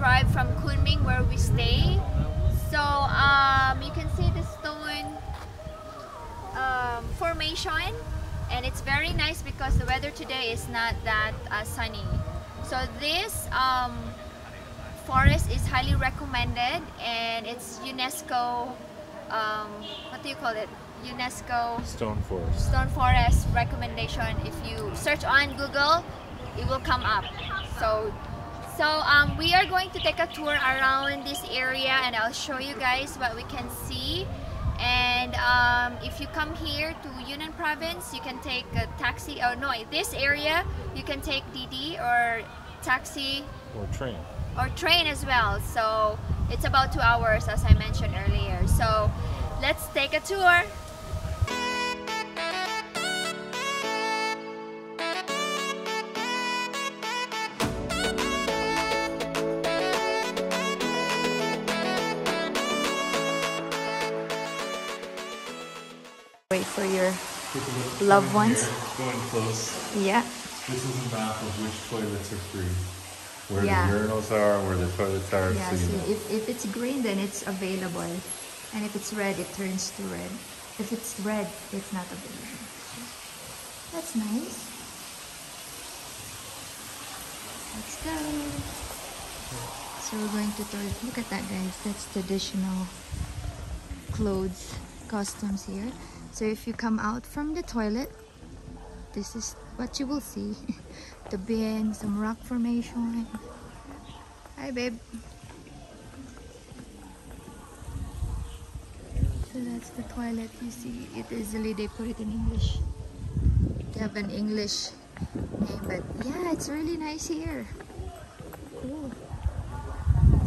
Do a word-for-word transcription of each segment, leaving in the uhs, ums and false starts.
drive from Kunming where we stay. So um, you can see the stone um, formation, and it's very nice because the weather today is not that uh, sunny. So this um, forest is highly recommended, and it's UNESCO, um, what do you call it? UNESCO Stone Forest. Stone Forest recommendation. If you search on Google, it will come up. So, so um, we are going to take a tour around this area, and I'll show you guys what we can see. And um, if you come here to Yunnan Province, you can take a taxi. Oh no, this area you can take Didi or taxi or train or train as well. So it's about two hours, as I mentioned earlier. So let's take a tour. Wait for your loved ones. Going close. Yeah. This is a map of which toilets are free, where yeah. the urinals are, where the toilets are. Yeah, so so if, if it's green, then it's available. And if it's red, it turns to red. If it's red, it's not available. That's nice. Let's go. So we're going to toilet. Look at that, guys. That's traditional clothes, customs here. So if you come out from the toilet, this is what you will see. The bin, some rock formation. Hi, babe. So that's the toilet. You see it easily, they put it in English. They have an English name, but yeah, it's really nice here. Cool.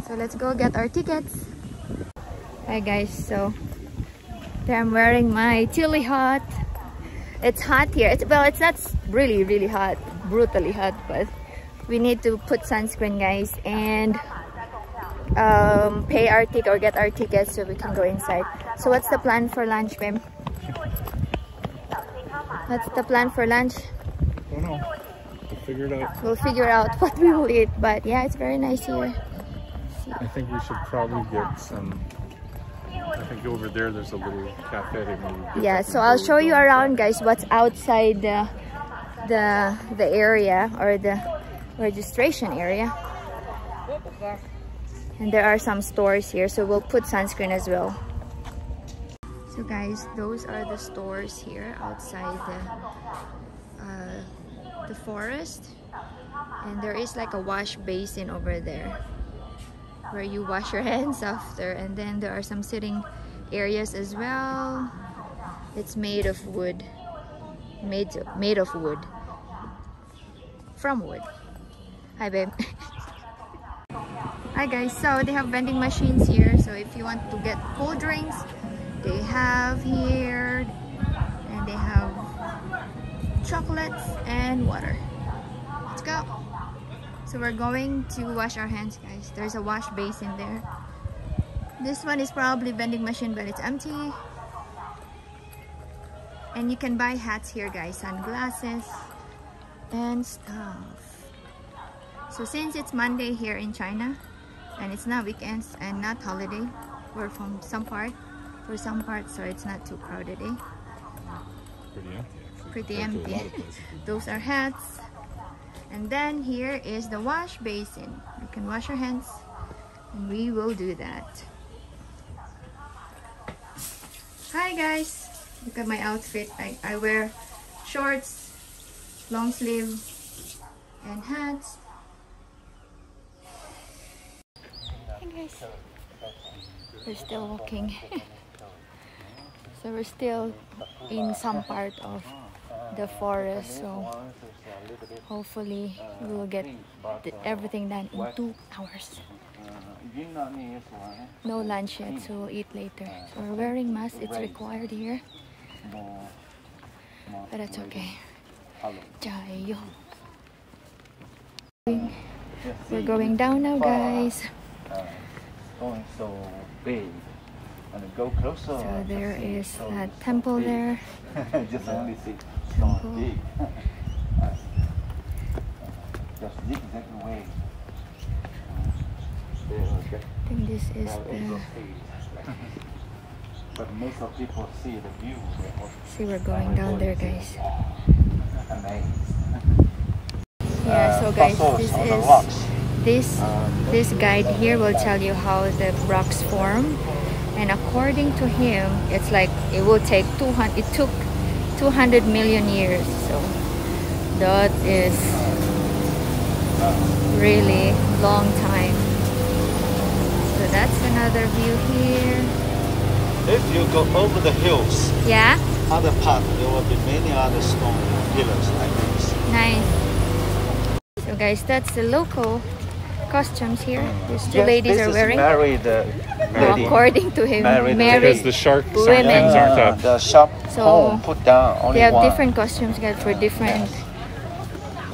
So let's go get our tickets. Hi guys, so there I'm wearing my chili hat. It's hot here. It's, well, it's not really, really hot, brutally hot, but we need to put sunscreen, guys, and um pay our ticket or get our tickets so we can go inside. So what's the plan for lunch, babe? What's the plan for lunch? I don't know. We'll figure it out. We'll figure out what we will eat, but yeah, it's very nice here. I think we should probably get some. I think over there there's a little cafe that we get. Yeah, so I'll show you around, guys, what's outside the the the area or the registration area. And there are some stores here, so we'll put sunscreen as well. So guys, those are the stores here outside the, uh, the forest. And there is like a wash basin over there where you wash your hands after. And then there are some sitting areas as well. It's made of wood. Made, made of wood. From wood. Hi, babe. Hi guys, so they have vending machines here, so if you want to get cold drinks, they have here, and they have chocolates and water. Let's go. So we're going to wash our hands, guys. There's a wash basin there. This one is probably vending machine, but it's empty. And you can buy hats here, guys, sunglasses and stuff. So since it's Monday here in China, and it's not weekends and not holiday, we're from some part, for some part, so it's not too crowded, eh? Pretty empty, actually. Pretty empty. Those are hats. And then here is the wash basin. You can wash your hands, and we will do that. Hi guys! Look at my outfit. I, I wear shorts, long sleeve, and hats. Guys, we're still walking. So we're still in some part of the forest, so hopefully we will get everything done in two hours. No lunch yet, so we'll eat later. So we're wearing masks, it's required here, but that's okay. Jayo. We're going down now, guys. Going so big and go closer. So there is that temple there. Just only see so big. Just the exact way. I think this is the... But most of people see the view. See, we're going down there, guys. Yeah, so guys, this is... This, this guide here will tell you how the rocks form. And according to him, it's like it will take two hundred... It took two hundred million years. So that is really long time. So that's another view here. If you go over the hills, yeah, other part there will be many other stone pillars like this. Nice. So guys, that's the local costumes here. These two yes, ladies this are wearing. Married, uh, lady. According to him, married, married because the shark women. Yeah, aren't up. The sharp so put down. Only they have one. Different costumes guys for different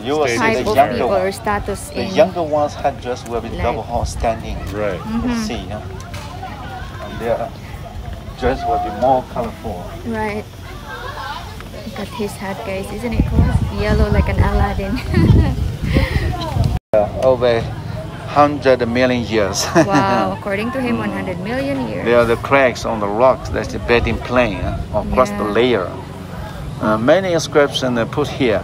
yes. type of people one. Or status. The in younger ones' headdress will be life. Double horn standing. Right. Mm-hmm. Let's see, yeah. And they are, dress will be more colorful. Right. Look at his hat, guys. Isn't it cool? Yellow like an Aladdin. uh, over one hundred million years. Wow. According to him, one hundred million years. There are the cracks on the rocks. That's the bedding plane across yeah. the layer. Uh, many inscriptions are put here.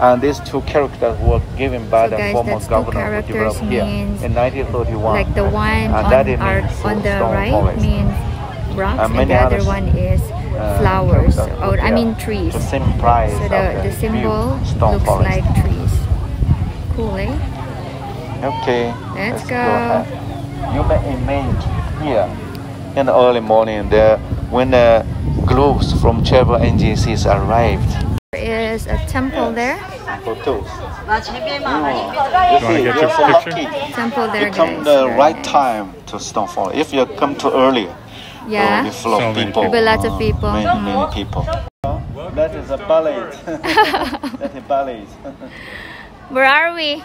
And these two characters were given by so the guys, former governor of Europe here in nineteen thirty-one. Like the one and on, that our, on the right forest. Means rocks and, and the other one is uh, flowers, or oh, I mean trees. The same price so the, the, the symbol looks forest. Like trees. Cool, eh? Okay. Let's, let's go. go you may imagine here in the early morning there when the globes from travel agencies arrived. There is a temple there. Temple too. Mm. You you see, get your so picture? Temple there. You come guys, the right nice. Time to Stone Forest. If you come too early. Yeah, full of so people. People. Lots of people. Many, many people. That is a ballet. That is a ballet. Where are we?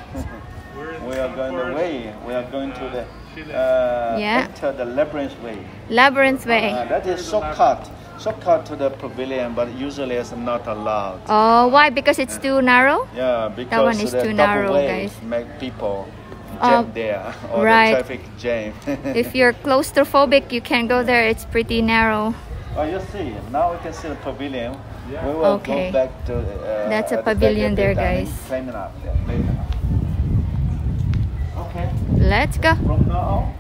We are going the way. We are going to the uh, yeah. enter the labyrinth way. Labyrinth way. Uh, that is shortcut. Shortcut to the pavilion, but usually it's not allowed. Oh, why? Because it's too narrow. Yeah, because that one is the too narrow, guys. Make people. Jam oh, there, or right. the traffic jam. If you're claustrophobic, you can go there. It's pretty narrow. Oh, you see. Now we can see the pavilion. Yeah. We will okay. go back to. Uh, That's a pavilion the there, guys. Climbing up there. Okay. Let's go. From now on,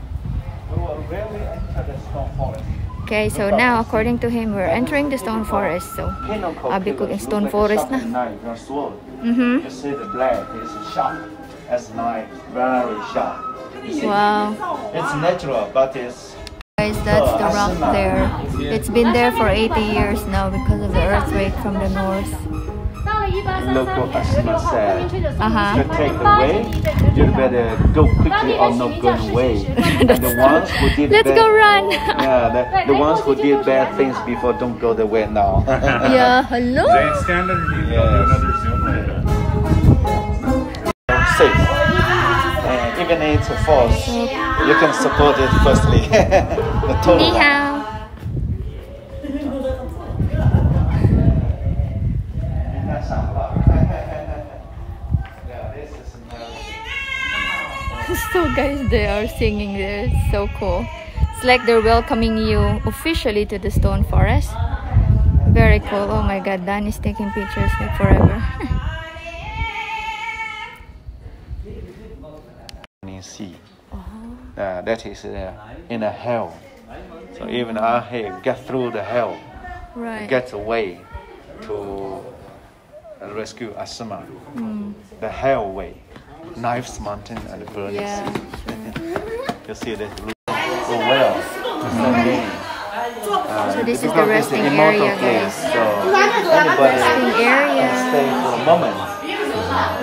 we will really enter the Stone Forest. Okay, so now according to him, we're entering the Stone Forest. So, abikog in Stone Forest na. Mhm. You see the blade is sharp. As night, very sharp. Wow. It's natural, but it's... Guys, that's the rock there. It's been there for eighty years now because of the earthquake from the north. Local asthma said, uh-huh. you take the way, you better go quickly or not going away. And the ones who did Let's bad, go run! Yeah, the, the ones who did bad things before don't go the way now. Yeah, hello? They stand underneath another Zoom later. And even if it's false, you can support it firstly. The total So guys, they are singing there. It's so cool. It's like they're welcoming you officially to the Stone Forest. Very cool. Oh my god, Dan is taking pictures like forever. Sea. Uh-huh. uh, that is uh, in a hell. So even our head get through the hell, right. get away to rescue Asuma. Mm. The hell way, Knives Mountain and the Burning yeah, Sea. Sure. You see that blue so well. Uh, so this is the resting area, guys. So anybody resting area. Can stay for a moment.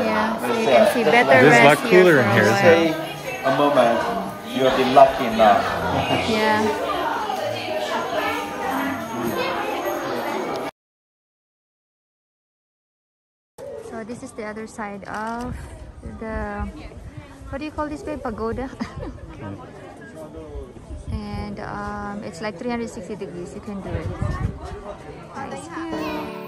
Yeah, so you can see better There's rest a lot cooler in here. Stay a moment, you'll be lucky enough. Yeah. So this is the other side of the... What do you call this babe? Pagoda? And um, it's like three hundred sixty degrees, you can do it. Nice view.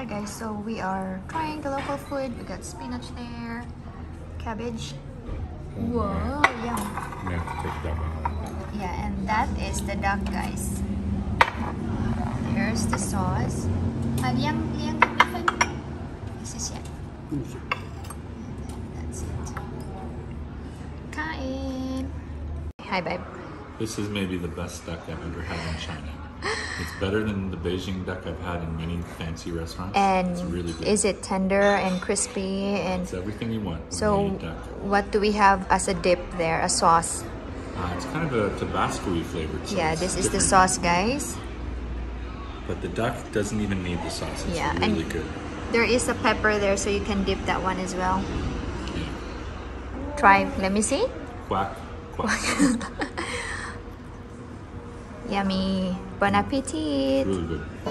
Alright guys, so we are trying the local food. We got spinach there, cabbage. Whoa, yum. Yeah, and that is the duck, guys. There's the sauce. Have yang yang different? This is it. That's it. Kain. Hi, babe. This is maybe the best duck I've ever had in China. It's better than the Beijing duck I've had in many fancy restaurants. And it's really good. Is it tender and crispy? And it's everything you want. So you duck. What do we have as a dip there, a sauce? Uh, it's kind of a Tabasco-y flavored sauce. Yeah, this is different. The sauce, guys. But the duck doesn't even need the sauce. It's yeah, really and good. There is a pepper there, so you can dip that one as well. Yeah. Try, let me see. Quack, quack. Yummy. Bon appetit. Really good.